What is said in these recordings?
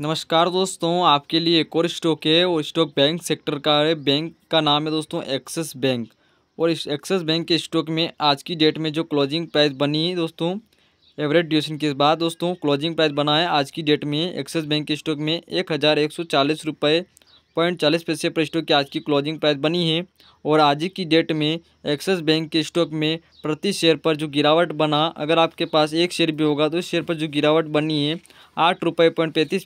नमस्कार दोस्तों, आपके लिए एक और स्टॉक है और स्टॉक बैंक सेक्टर का है। बैंक का नाम है दोस्तों एक्सिस बैंक। और इस एक्सिस बैंक के स्टॉक में आज की डेट में जो क्लोजिंग प्राइस बनी है दोस्तों, एवरेज ड्यूरेशन के बाद दोस्तों क्लोजिंग प्राइस बना है आज की डेट में एक्सिस बैंक के स्टॉक में 1140.40 रुपये पर स्टॉक की आज की क्लोजिंग प्राइस बनी है। और आज की डेट में एक्सिस बैंक के स्टॉक में प्रति शेयर पर जो गिरावट बना, अगर आपके पास एक शेयर भी होगा तो इस शेयर पर जो गिरावट बनी है 8.35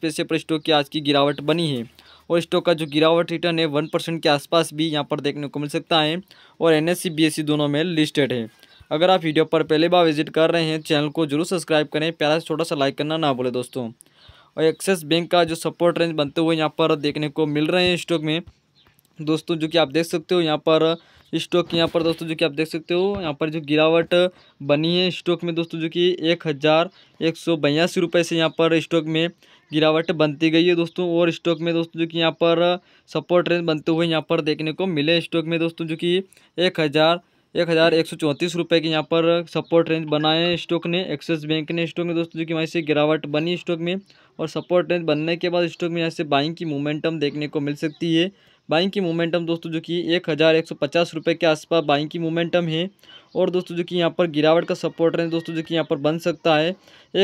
रुपये पर स्टॉक की आज की गिरावट बनी है। और स्टॉक का जो गिरावट रिटर्न है 1% के आसपास भी यहाँ पर देखने को मिल सकता है। और NSE BSE दोनों में लिस्टेड है। अगर आप वीडियो पर पहले बार विजिट कर रहे हैं, चैनल को जरूर सब्सक्राइब करें, प्यारा छोटा सा लाइक करना ना भूलें दोस्तों। और एक्सिस बैंक का जो सपोर्ट रेंज बनते हुए यहाँ पर देखने को मिल रहे हैं स्टॉक में दोस्तों, जो कि आप देख सकते हो यहाँ पर स्टॉक जो गिरावट बनी है स्टॉक में दोस्तों, जो कि 1182 रुपये से यहाँ पर स्टॉक में गिरावट बनती गई है दोस्तों। और स्टॉक में दोस्तों जो कि यहाँ पर सपोर्ट रेंज बनते हुए यहाँ पर देखने को मिले स्टॉक में दोस्तों, जो कि 1134 रुपये के यहाँ पर सपोर्ट रेंज बनाए स्टॉक ने, एक्सिस बैंक ने स्टॉक में दोस्तों, जो कि वहीं से गिरावट बनी स्टॉक में। और सपोर्ट रेंज बनने के बाद स्टॉक में यहाँ से बाइंग की मोमेंटम देखने को मिल सकती है। बाइंग की मोमेंटम दोस्तों जो कि 1150 रुपये के आसपास बाइंग की मोमेंटम है। और दोस्तों जो कि यहाँ पर गिरावट का सपोर्ट रेंज दोस्तों जो कि यहाँ पर बन सकता है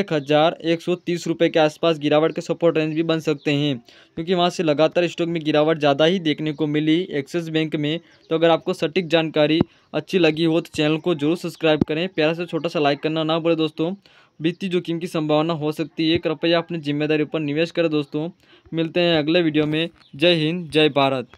1130 रुपये के आसपास गिरावट के सपोर्ट रेंज भी बन सकते हैं, क्योंकि वहाँ से लगातार स्टॉक में गिरावट ज़्यादा ही देखने को मिली एक्सिस बैंक में। तो अगर आपको सटीक जानकारी अच्छी लगी हो तो चैनल को जरूर सब्सक्राइब करें, प्यारा से छोटा सा लाइक करना ना भूलें दोस्तों। वित्तीय जोखिम की संभावना हो सकती है, कृपया अपनी जिम्मेदारी पर निवेश करें दोस्तों। मिलते हैं अगले वीडियो में। जय हिंद, जय भारत।